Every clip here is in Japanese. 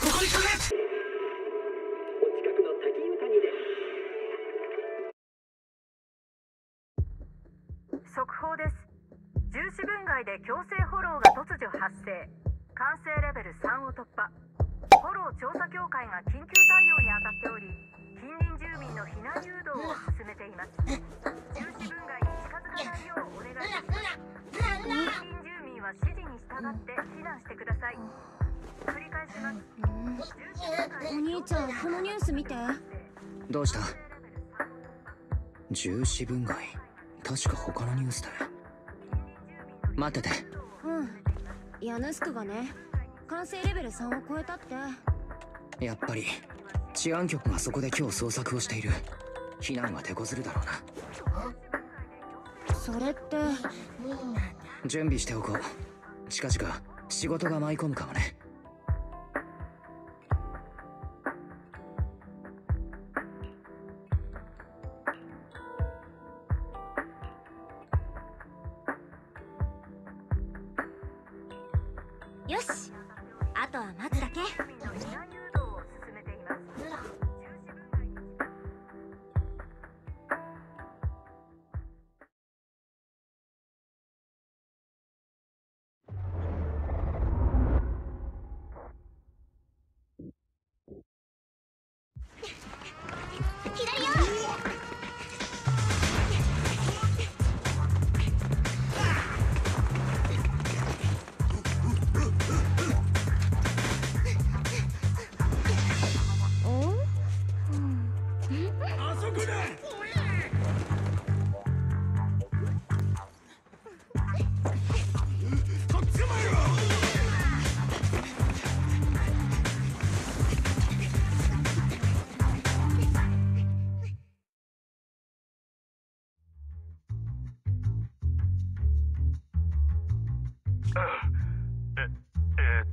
ここにかけ。速報です。重視分外で強制フォローが突如発生。完成レベル3を突破。フォロー調査協会が緊急対応に当たっており、近隣住民の避難誘導を進めています。重視分外に近づかないようお願いします。近隣住民は指示に従って避難してください。繰り返します。お兄ちゃん、このニュース見て。どうした？重視分外、確か他のニュースだよ。待ってて。うん、ヤヌスクがね、完成レベル3を超えたって。やっぱり治安局がそこで今日捜索をしている。避難は手こずるだろうな。それって準備しておこう。近々仕事が舞い込むかもね。よし、あとは待つだけ。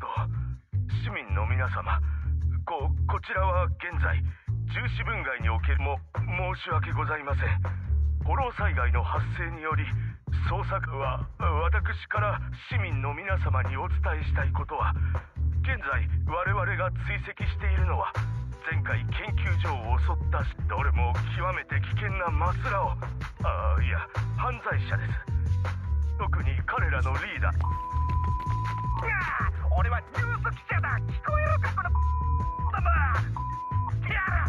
市民の皆様、こちらは現在重視分外におけるも申し訳ございません。フォロー災害の発生により捜索は私から市民の皆様にお伝えしたいことは、現在我々が追跡しているのは前回研究所を襲ったどれも極めて危険なマスラを、いや犯罪者です。特に彼らのリーダー。いやー、俺はニュース記者だ。聞こえるか、このままてやら。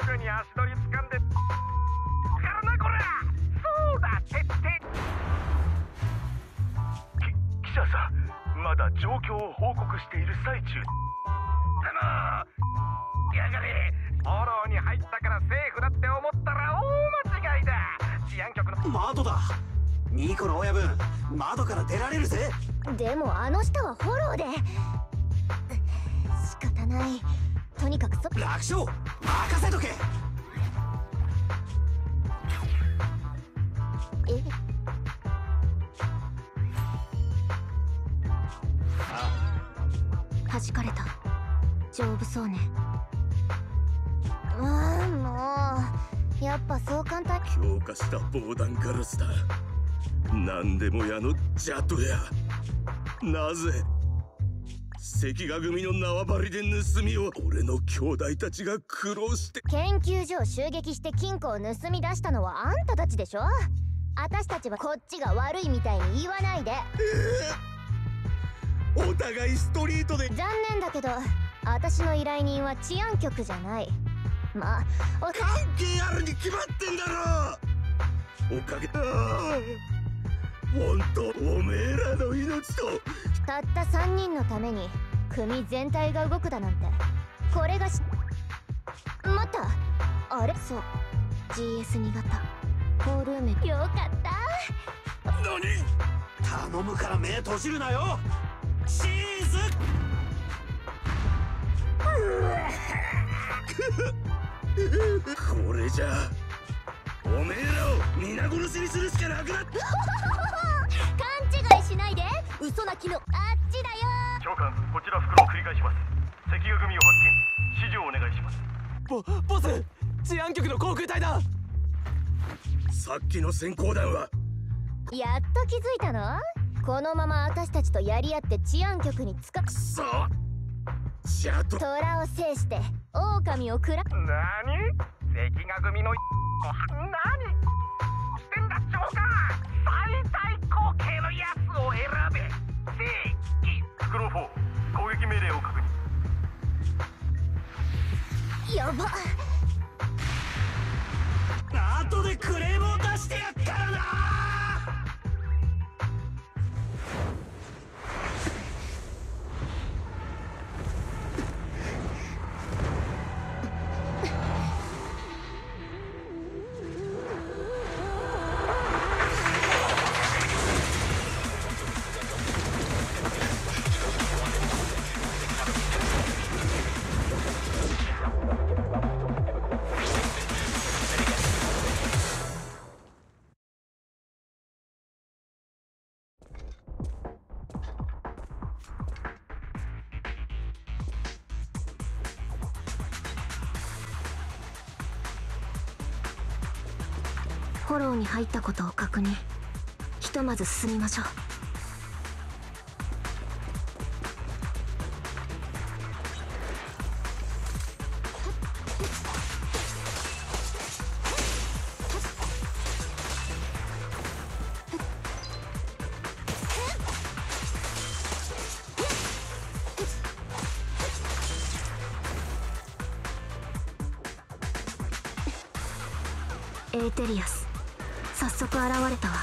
すぐに足取り掴んでからな、こら。そうだ、徹底。記者さん、まだ状況を報告している最中。やがれフォローに入ったからセーフだって思ったら大間違いだ。治安局の窓だ。ニコの親分、窓から出られるぜ。でもあの下はフォローで仕方ない。とにかく楽勝、任せとけ。はじかれた。丈夫そうね。もうやっぱそう簡単。強化した防弾ガラスだ。何でも屋のジャトや。なぜ関ヶ組の縄張りで盗みを。俺の兄弟たちが苦労して。研究所を襲撃して金庫を盗み出したのはあんたたちでしょ。私たちはこっちが悪いみたいに言わないで。お互いストリートで。残念だけど私の依頼人は治安局じゃない。まあ関係あるに決まってんだろ。おかげだ。本当、おめえらの命とたった3人のために組全体が動くだなんて。これがしまたあれ。そう、 GS2 型ホールーメン。よかった。何、頼むから目閉じるなよ。シーズこれじゃおめえらを皆殺しにするしかなくなった。勘違いしないで。嘘泣きのあっちだよ。長官、こちら袋を繰り返します。関ヶ組を発見、指示をお願いします。ボス、治安局の航空隊だ。さっきの閃光弾は。やっと気づいたの。このまま私たちとやり合って治安局に捕ま。そう、虎を制して狼を喰ら。何？関ヶ組の何してんだ長官。最大口径のやつを選べ。正義。スクロー4、攻撃命令を確認。やばっ。後でクレームを出してやっからな。フォローに入ったことを確認。ひとまず進みましょう。エーテリアス、早速現れたわ。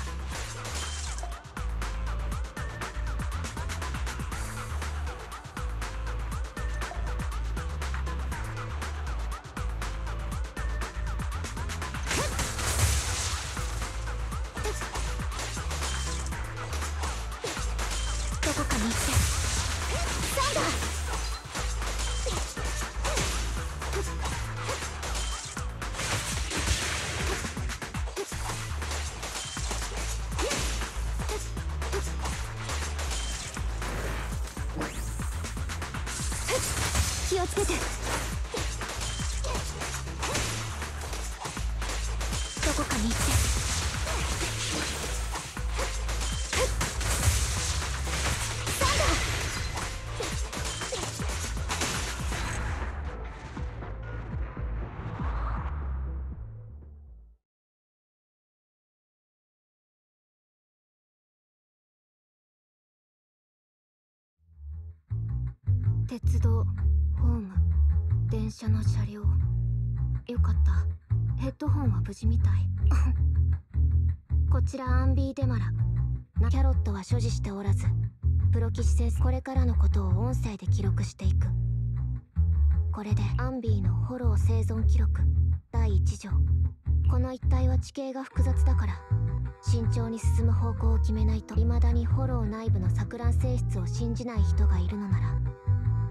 どこかに行ってサイダー。気をつけて。どこかに行ってサンダー。鉄道ホーム、電車の車両。よかった、ヘッドホンは無事みたいこちらアンビーデマラな。キャロットは所持しておらず、プロ棋士先生、これからのことを音声で記録していく。これでアンビーのフォロー生存記録第1条。この一帯は地形が複雑だから慎重に進む方向を決めないと。未だにフォロー内部の錯乱性質を信じない人がいるのなら、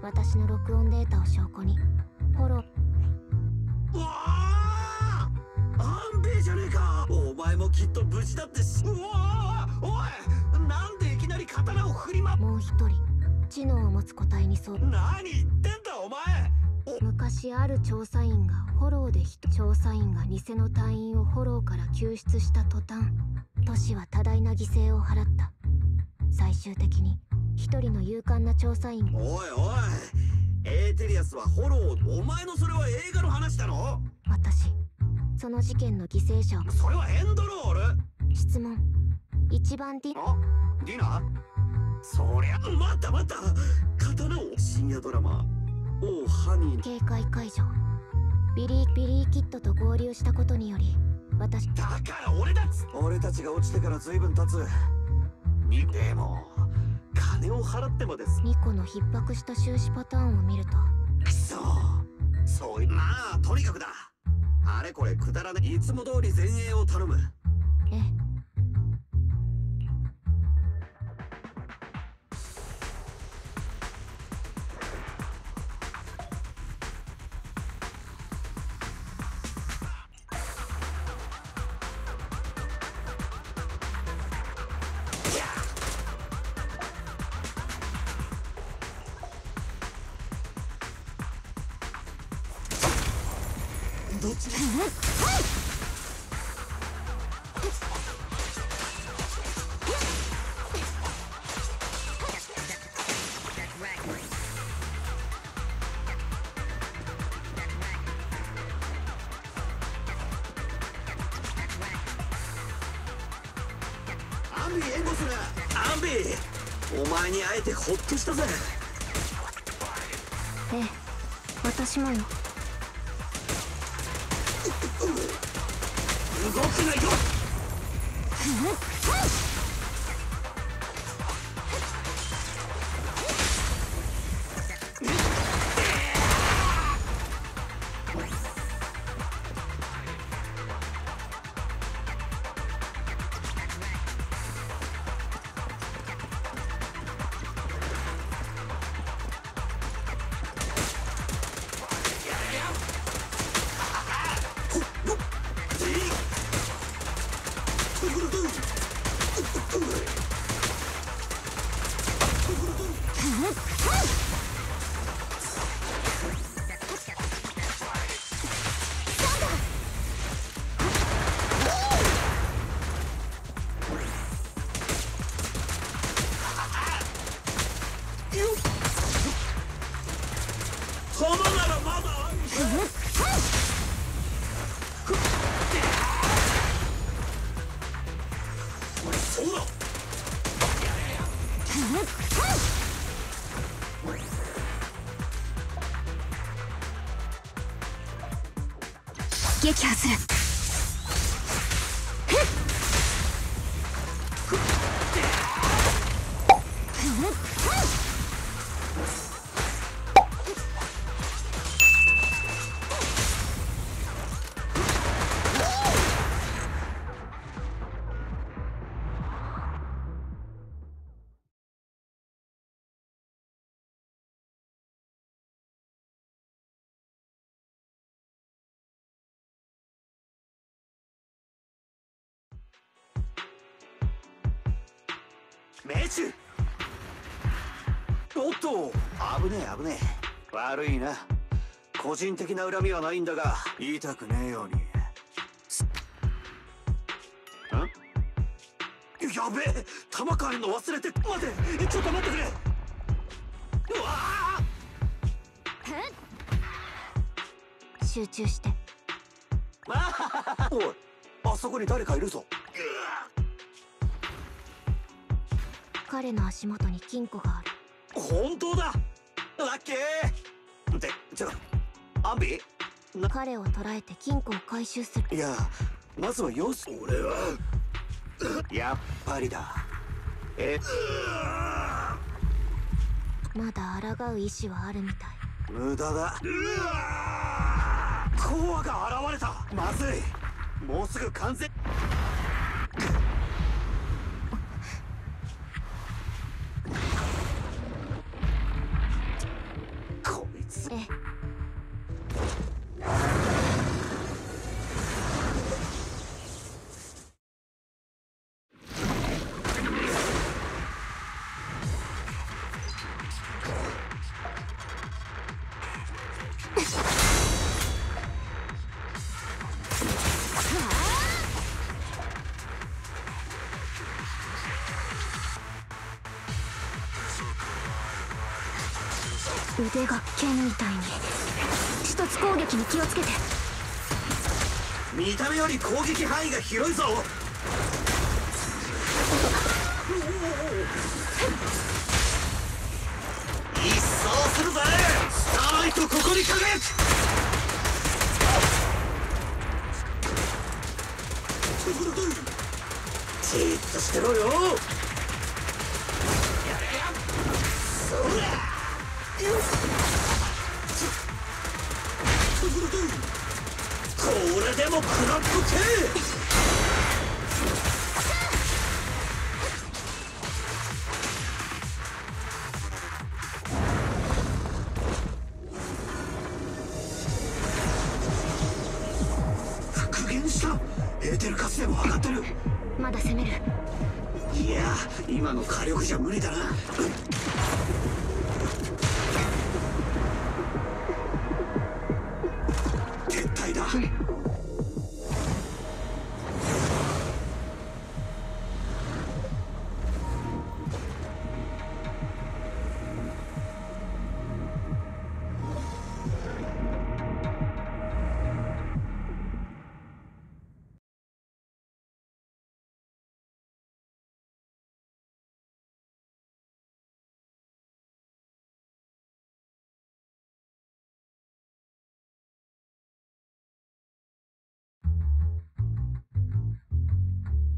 私の録音データを証拠にフォロー。うわあ、アンビーじゃねえか。お前もきっと無事だってし。うわー、おい、なんでいきなり刀を振りま。もう一人知能を持つ個体にそう。何言ってんだお前。昔ある調査員がフォローで調査員が偽の隊員をフォローから救出した途端、都市は多大な犠牲を払った。最終的に一人の勇敢な調査員。おいおい、エーテリアスはフォロー。お前のそれは映画の話だろ。私、その事件の犠牲者を。それはエンドロール。質問1番。ディナ。そりゃ待った待った、刀を。深夜ドラマ「おうハニー」。警戒解除。ビリーキッドと合流したことにより私。だから俺たちが落ちてから随分経つ。でも金を払ってもです。2個の逼迫した収支パターンを見るとくそー。そうい、まあとにかくだ、あれこれくだらない。いつも通り前衛を頼む。ええ。どっちはいアンビ援護する。アンビ、お前に会えてホッとしたぜ。ええ、私もよ。動くなよ。撃破する。命中。おっと、危ねえ危ねえ。悪いな、個人的な恨みはないんだが言いたくねえように。ん？やべえ、弾変えるの忘れて。待て、ちょっと待ってくれ。うわあ！集中して。おい、あそこに誰かいるぞ。彼の足元に金庫がある。本当だ、ラッキー。ってちょっとアンビ、彼を捕らえて金庫を回収する。いや、まずは様子。俺はやっぱりだ。まだ抗う意志はあるみたい。無駄だ。コアが現れた。まずい、もうすぐ完全。腕が剣みたいに。一つ攻撃に気をつけて。見た目より攻撃範囲が広いぞ。一掃するぜ。スターライト、ここに輝く。じーっとしてろよ。そりゃこれでもクラップ系。復元した。エーテルカスでも上がってる。まだ攻める。いや、今の火力じゃ無理だな。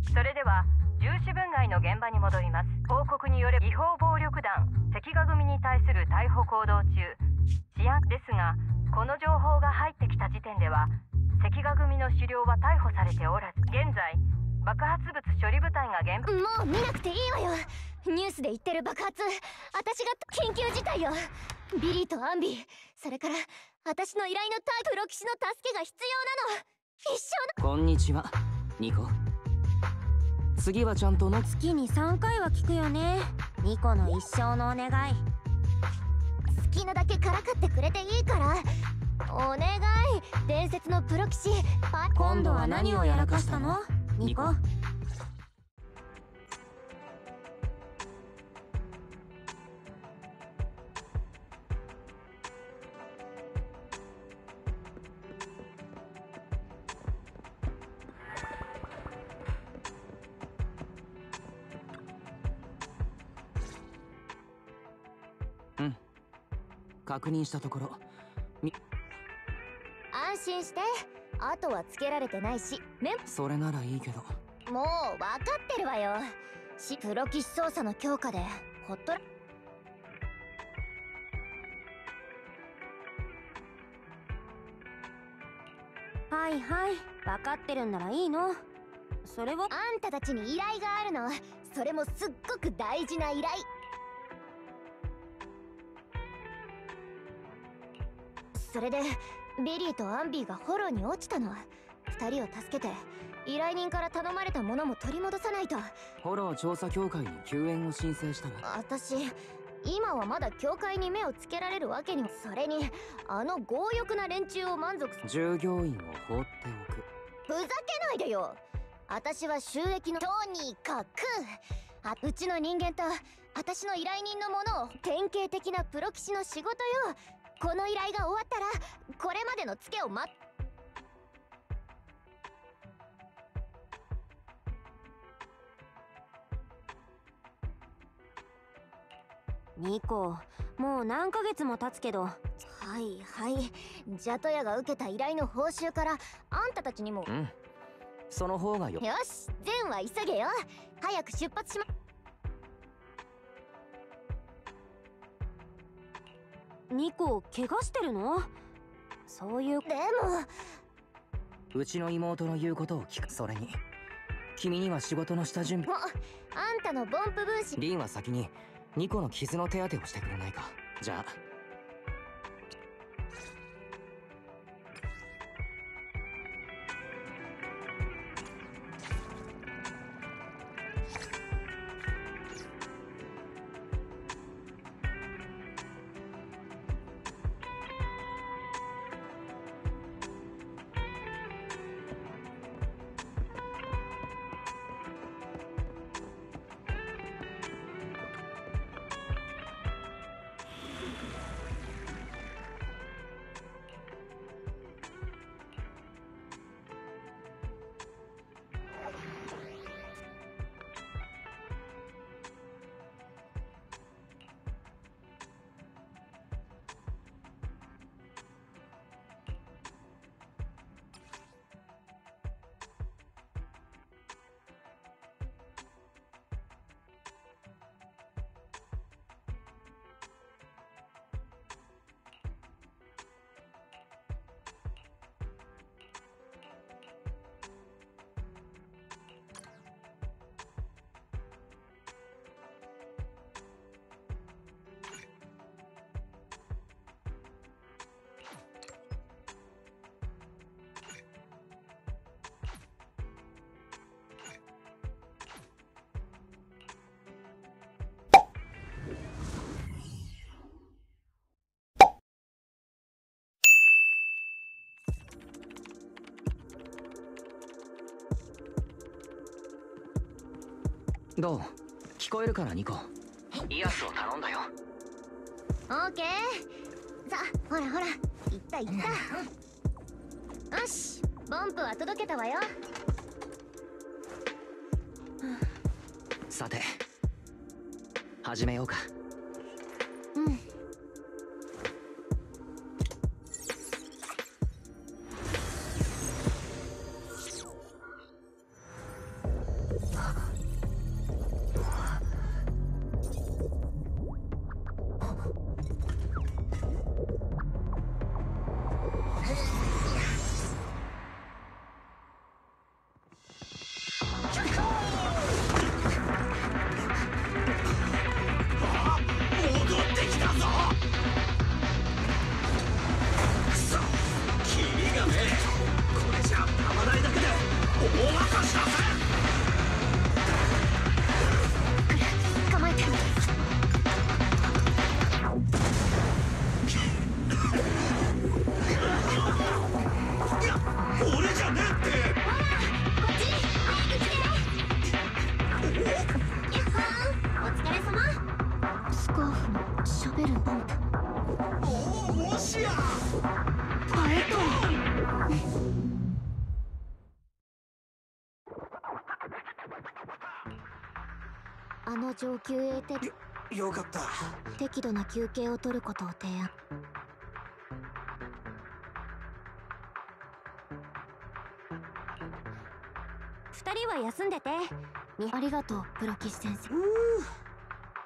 それでは重視分外の現場に戻ります。報告によれば違法暴力団関ヶ組に対する逮捕行動中治安ですが、この情報が入ってきた時点では関ヶ組の首領は逮捕されておらず、現在爆発物処理部隊が現場…もう見なくていいわよ。ニュースで言ってる爆発、私が緊急事態よ。ビリーとアンビー、それから私の依頼のプロ騎士の助けが必要なの。一生の…こんにちはニコ。次はちゃんとの月に3回は聞くよね、ニコの一生のお願い。好きなだけからかってくれていいから、お願い。伝説のプロ騎士パ…今度は何をやらかしたのニコ。うん、確認したところ安心して、あとはつけられてないしね。それならいいけど。もう分かってるわよ。プロ騎士捜査の強化でほっとら…はいはい、分かってるんならいいの。それはあんたたちに依頼があるの。それもすっごく大事な依頼。それでビリーとアンビーがホローに落ちたの。2人を助けて依頼人から頼まれたものも取り戻さないと。ホロー調査協会に救援を申請したの。私今はまだ協会に目をつけられるわけにも。それにあの強欲な連中を満足する。従業員を放っておく。ふざけないでよ。私は収益の…とにかくうちの人間と私の依頼人のものを。典型的なプロ騎士の仕事よ。この依頼が終わったらこれまでのツケを待っ…ニコ、もう何ヶ月も経つけど。はいはい、ジャトヤが受けた依頼の報酬からあんたたちにも。うん、その方がよ。よし、善は急げよ。早く出発しま…ニコ、怪我してるの？そういう…でも…うちの妹の言うことを聞く。それに君には仕事の下準備も。あんたのボンプ分子リンは先にニコの傷の手当てをしてくれないか。じゃあどう？聞こえるからニコ。イアスを頼んだよ。オーケー。さあ、ほらほら、行った行った。よし、ボンプは届けたわよ。さて、始めようか。うん。あの上級エーテル。よかった。適度な休憩を取ることを提案。2人は休んでて。ありがとうプロ騎士先生。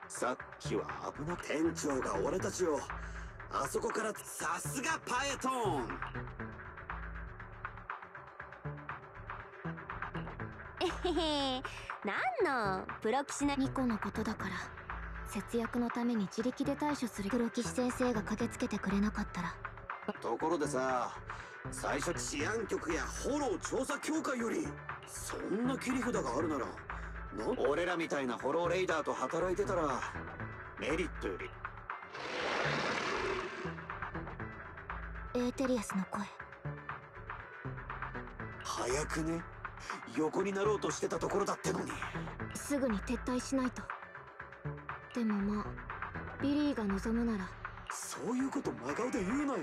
さっきは危なくて店長が俺たちをあそこから。さすがパエトーン。なんのプロ騎士なニコのことだから。節約のために自力で対処する。プロ騎士先生が駆けつけてくれなかったら。ところでさ、最初治安局やフォロー調査協会よりそんな切り札があるなら、俺らみたいなフォローレイダーと働いてたらメリットより。エーテリアスの声。早くね。横になろうとしてたところだってのに。すぐに撤退しないと。でもまあビリーが望むなら。そういうこと真顔で言うなよ。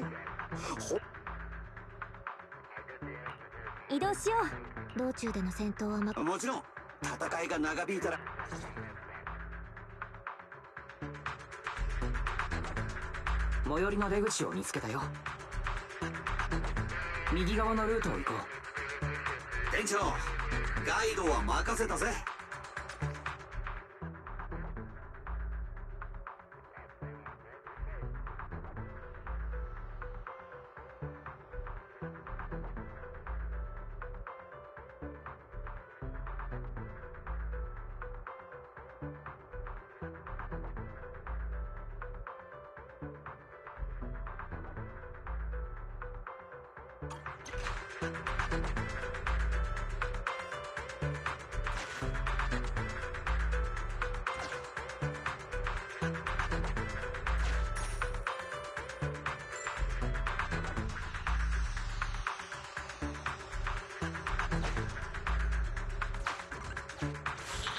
移動しよう。道中での戦闘はもちろん。戦いが長引いたら。最寄りの出口を見つけたよ。右側のルートを行こう。店長、ガイドは任せたぜ。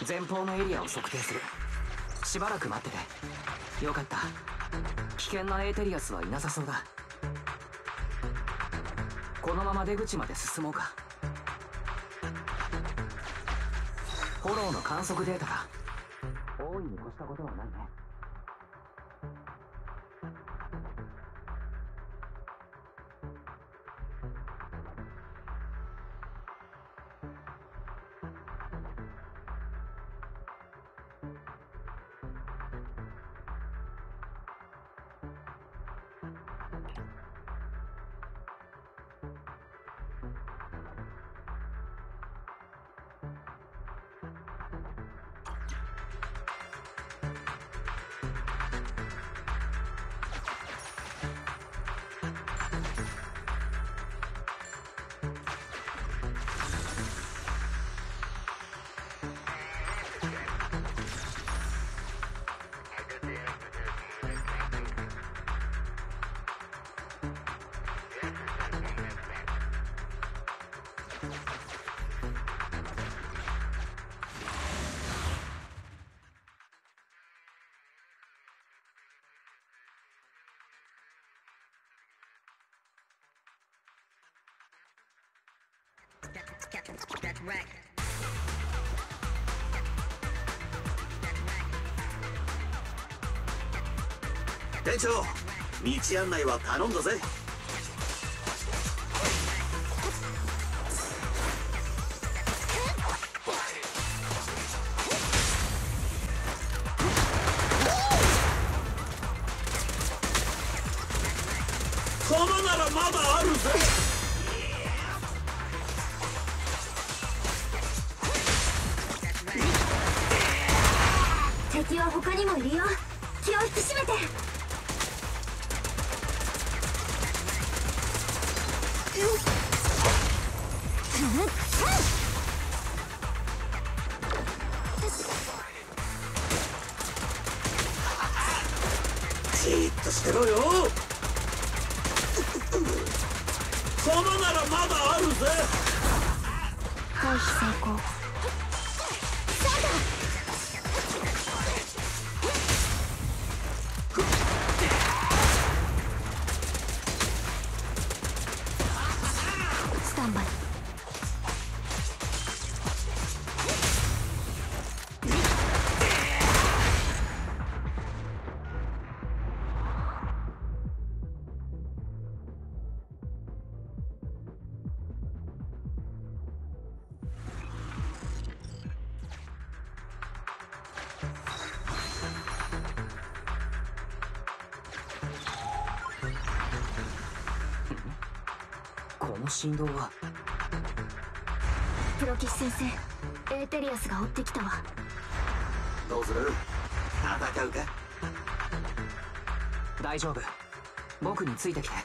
前方のエリアを測定する。しばらく待ってて。よかった。危険なエーテリアスはいなさそうだ。このまま出口まで進もうか。フォローの観測データだ。大いに越したことはないね。That's right. 店長、道案内は頼んだぜ。このならまだあるぜ。敵は他にもいるよ。気を引き締めて。じっとしてろよ。このならまだあるぜ。回避成功。の振動は。プロ騎士先生、エーテリアスが追ってきたわ。どうする？戦うか？大丈夫、僕についてきて。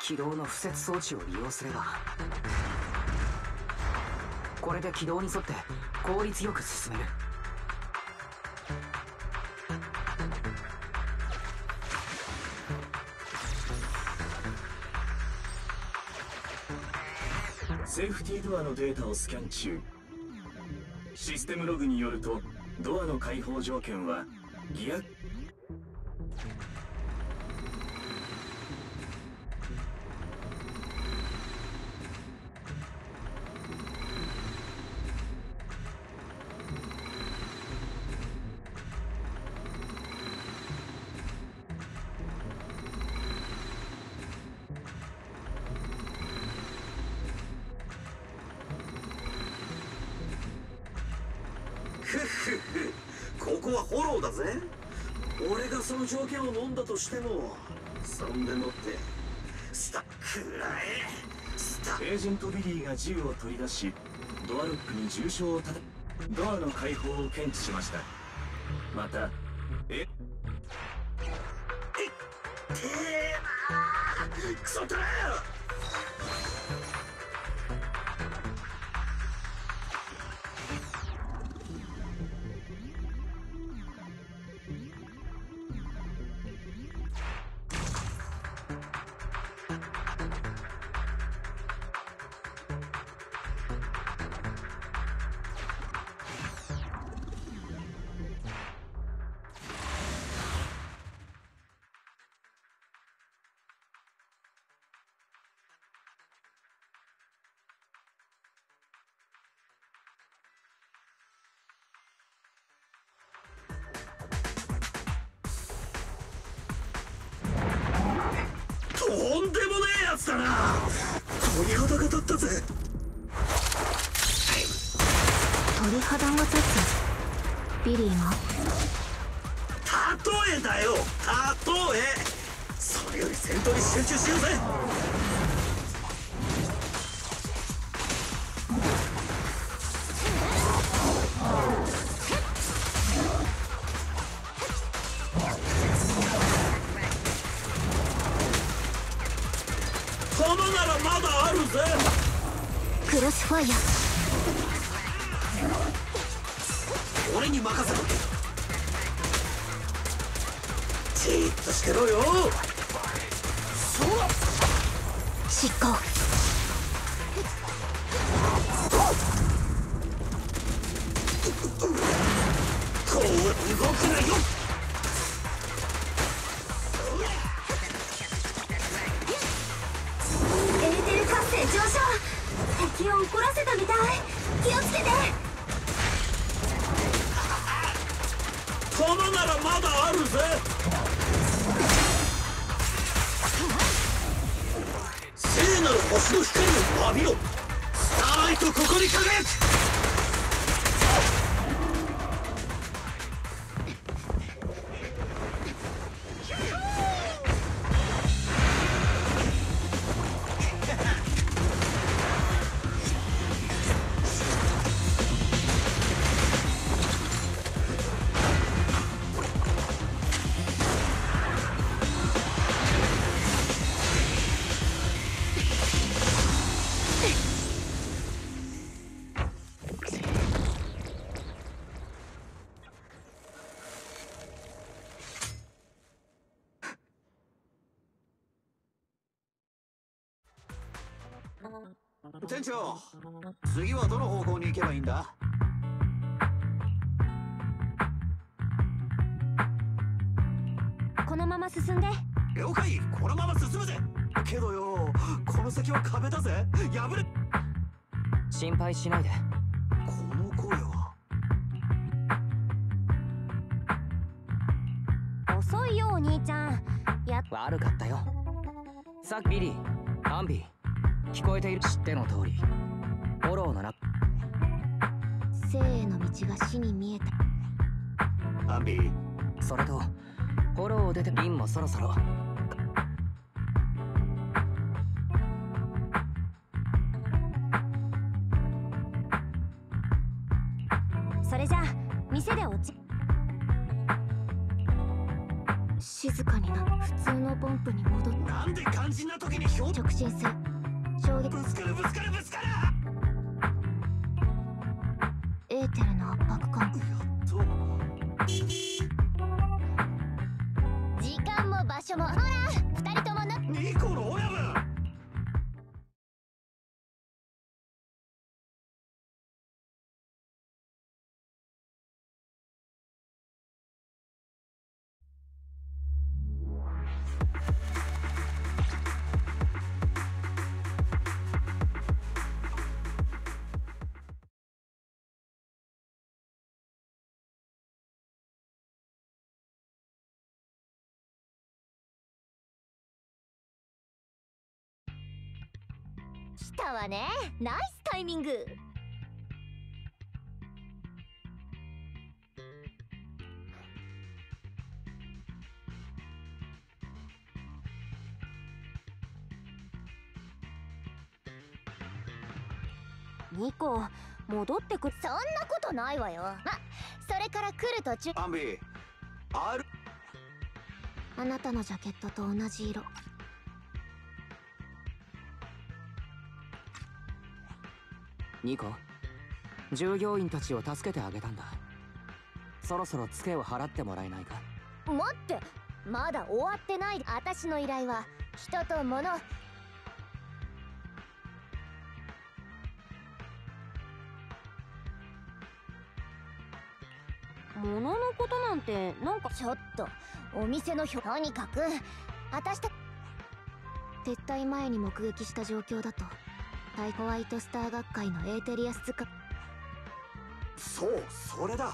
軌道の敷設装置を利用すれば、これで軌道に沿って効率よく進める。セーフティードアのデータをスキャン中。システムログによると、ドアの開放条件はギア。ここはフォローだぜ。俺がその条件を飲んだとしても、そんでもってスタックラへスタック。エージェントビリーが銃を取り出し、ドアロックに重傷をたたドアの開放を検知しました。またえなクソトラー鳥肌が立ったぜ。鳥肌が立つ。ビリーが例えだよ、例え。それより戦闘に集中しようぜ。クロスファイヤー、俺に任せろ。じーっとしてろよ。執行。こう動くなよ。敵を怒らせたみたい。気をつけて。このならまだあるぜ。聖なる星の光を浴びろ。スターライト、ここに輝く。店長、次はどの方向に行けばいいんだ？このまま進んで。了解、このまま進むぜ。けどよ、この先は壁だぜ。破れ。心配しないで。この声は。遅いよお兄ちゃん。やっ悪かったよ。さっきビリー、アンビー。聞こえている。知っての通り、フォローの中。生への道が死に見えた。アンビー、それとフォローを出てリンもそろそろ。それじゃあ店で落ち。静かになる。普通のポンプに戻った。なんで肝心な時に表直進する。衝撃。ぶつかるぶつかるぶつかる。エーテルの圧迫感。やっと時間も場所も。ほら二人ともな。ニコの親分。来たわね、ナイスタイミング。ニコ、戻ってくる。そんなことないわよ。あ、それから来る途中。アンビー、あなたのジャケットと同じ色。ニコ、従業員たちを助けてあげたんだ。そろそろツケを払ってもらえないか。待って、まだ終わってない。私の依頼は人と物。物のことなんてなんか。ちょっとお店の人。とにかく私たち撤退前に目撃した状況だと。ホワイトスター学会のエーテリアス使。そう、それだ。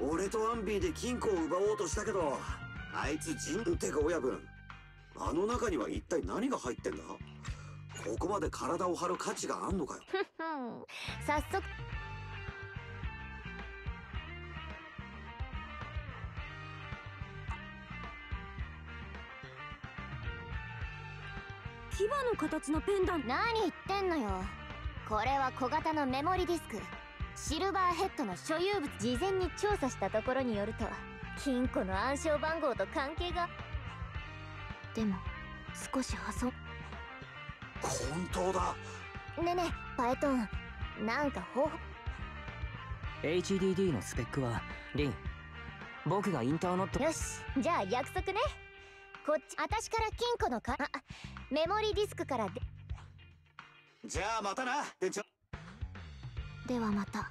俺とアンビーで金庫を奪おうとしたけど、あいつ人ってか親分、あの中には一体何が入ってんだ。ここまで体を張る価値があんのかよ。早速牙の形のペンダント。何言ってんのよ。これは小型のメモリディスク。シルバーヘッドの所有物。事前に調査したところによると、金庫の暗証番号と関係が。でも少し破損。本当だ。ねえねえパイトン、なんか方法。 HDD のスペックはリン、僕がインターネット。よし、じゃあ約束ね。こっち、私から金庫のか、あ、メモリディスクからで。じゃあまたな。ではまた。